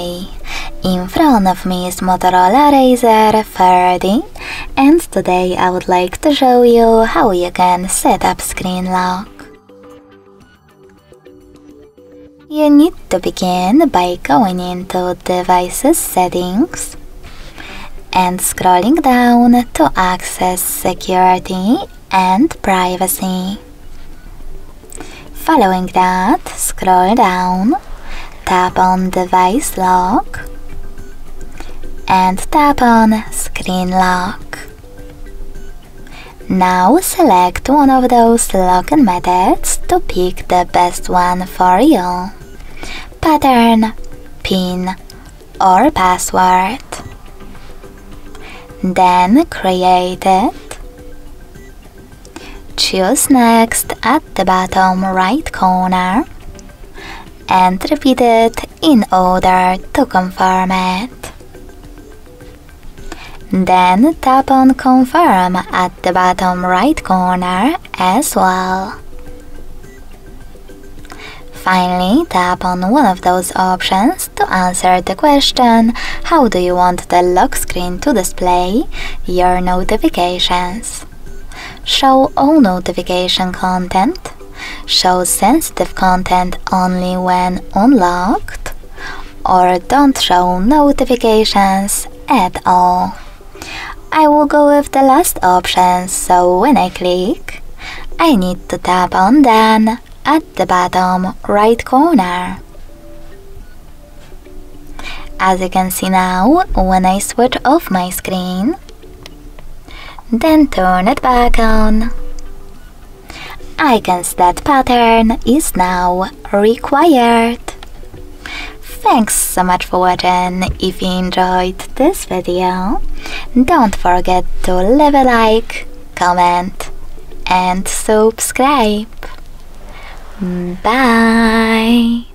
Hi! In front of me is Motorola Razr 40, and today I would like to show you how you can set up screen lock. You need to begin by going into Devices Settings and scrolling down to access Security and Privacy. Following that, scroll down, tap on Device Lock and tap on Screen Lock. Now select one of those locking methods to pick the best one for you: pattern, PIN or password. Then create it. Choose Next at the bottom right corner and repeat it in order to confirm it. Then tap on Confirm at the bottom right corner as well. Finally, tap on one of those options to answer the question, how do you want the lock screen to display your notifications? Show all notification content, show sensitive content only when unlocked, or don't show notifications at all. I will go with the last option, so when I click, I need to tap on Done at the bottom right corner. As you can see now, when I switch off my screen, then turn it back on, I can see that pattern is now required. Thanks so much for watching. If you enjoyed this video, don't forget to leave a like, comment and subscribe. Bye!